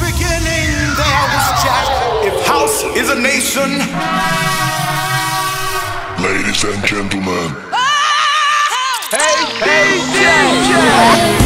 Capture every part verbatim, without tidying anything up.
beginning there was Jack. If house is a nation, ladies and gentlemen, hey, hey, oh,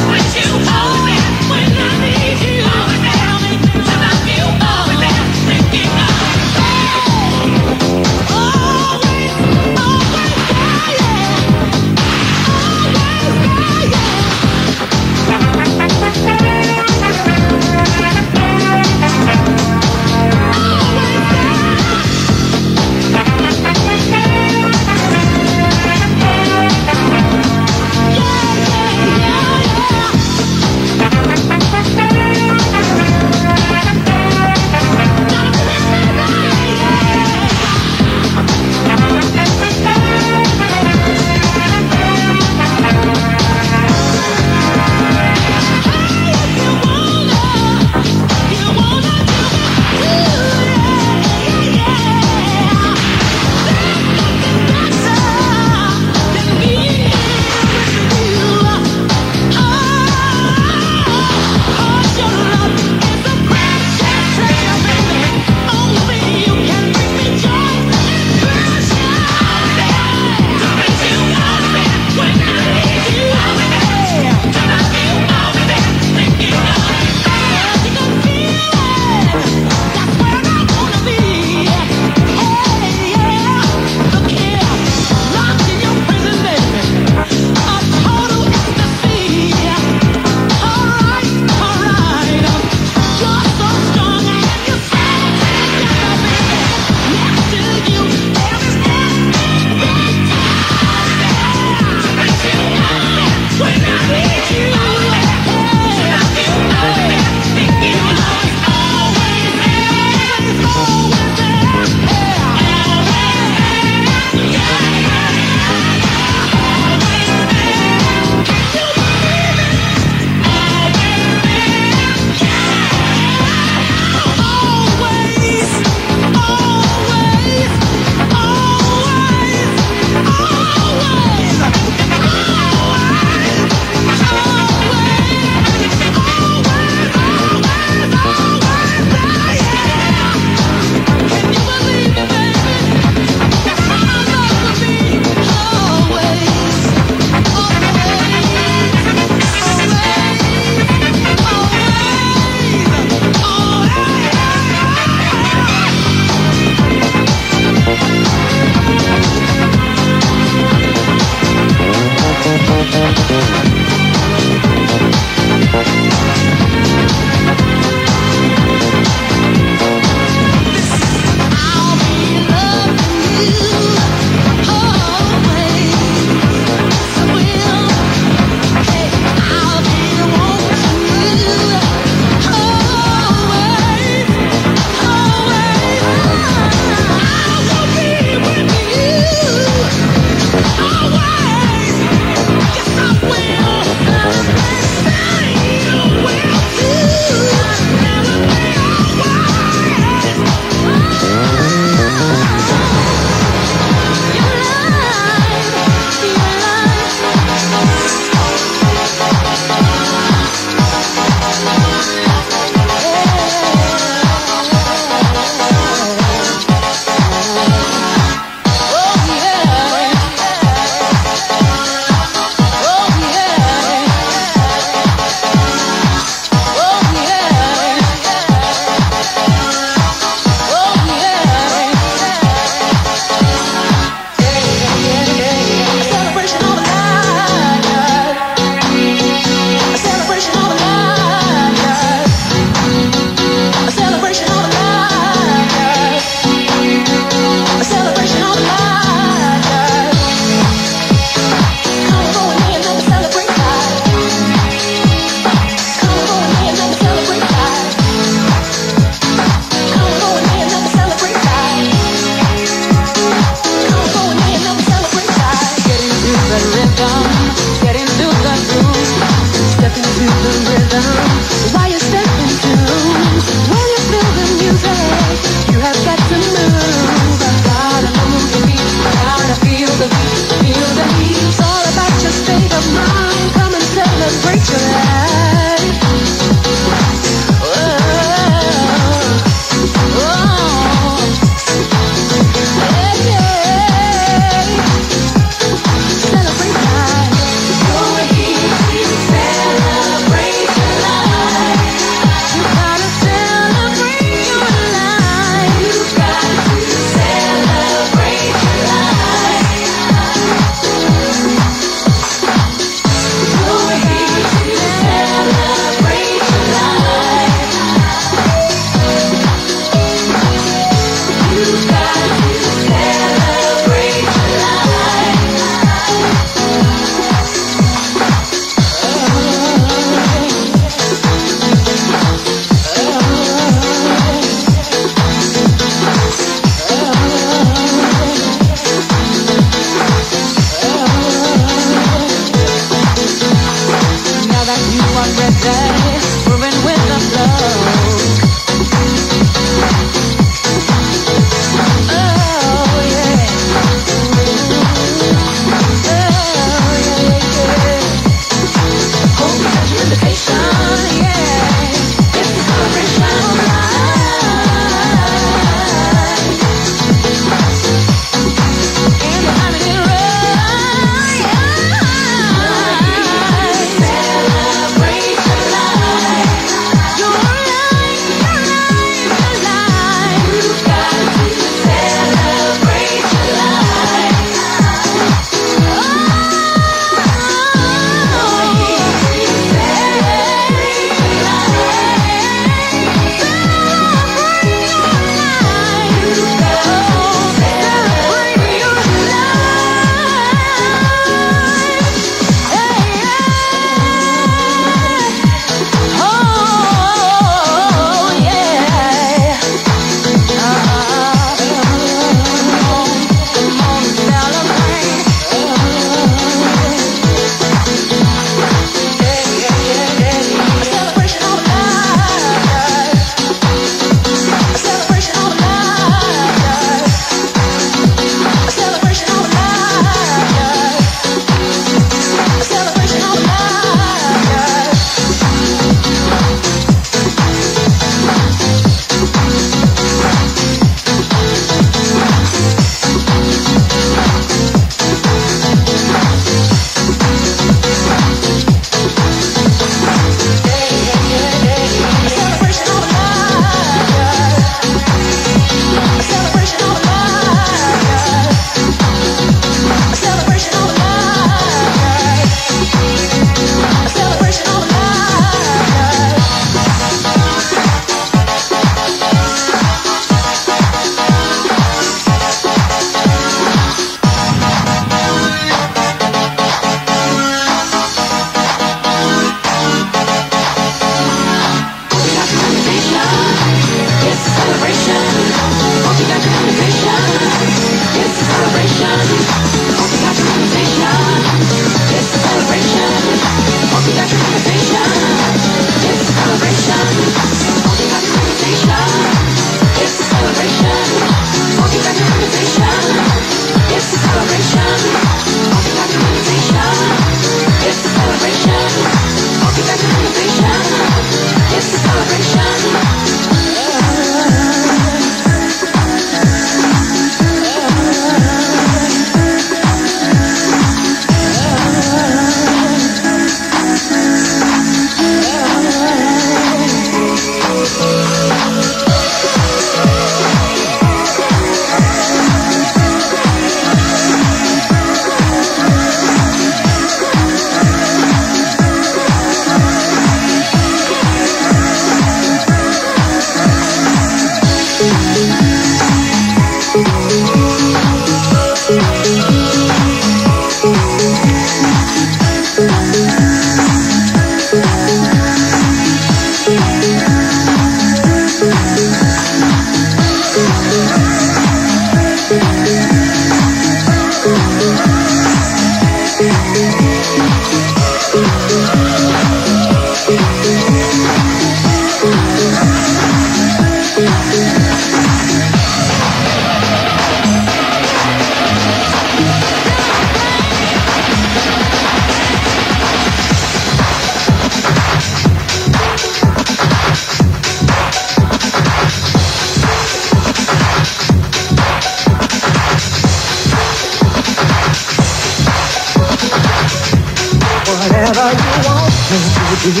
whatever you want me to do.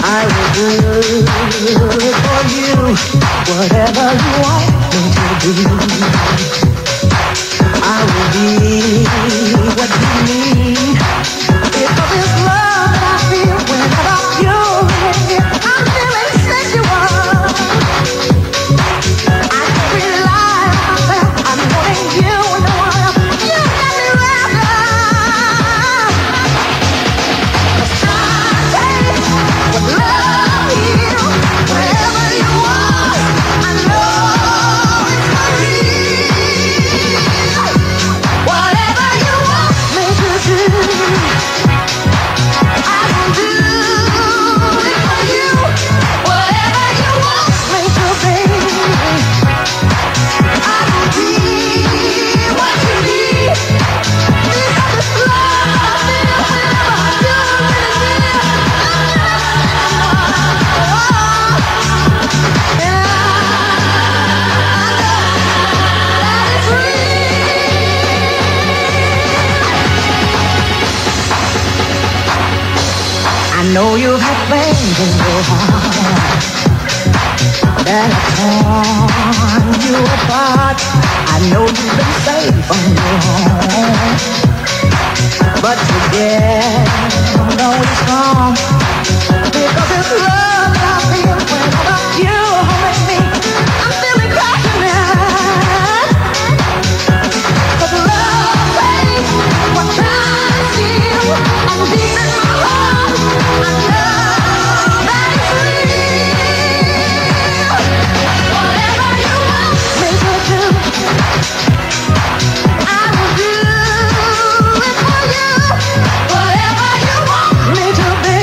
I will do for you whatever you want me to do. I will be what you need. It's all this love that I feel whenever you're with me. I'm feeling sexual. I can't rely on myself. I'm wanting you in the world. You got me wrapped up. 'Cause I would love you wherever you are. I know it's not real. Whatever you want me to do, I will do it for you. Whatever you want me to be, I will be what you need. This is this love I feel whenever you're with me. Oh, and I know that it's real. I know you've had things in your heart that have torn you apart. I know you've been safe on your own, but together it's wrong. Because it's love that I feel whenever you're with me. I'm feeling passionate. 'Cause love takes what time to heal. And deep in my heart, I know that it's real. Whatever you want me to do, I will do it for you. Whatever you want me to be,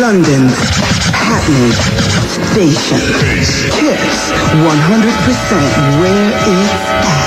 London, Hackney, Station, Kiss, one hundred percent where it's at.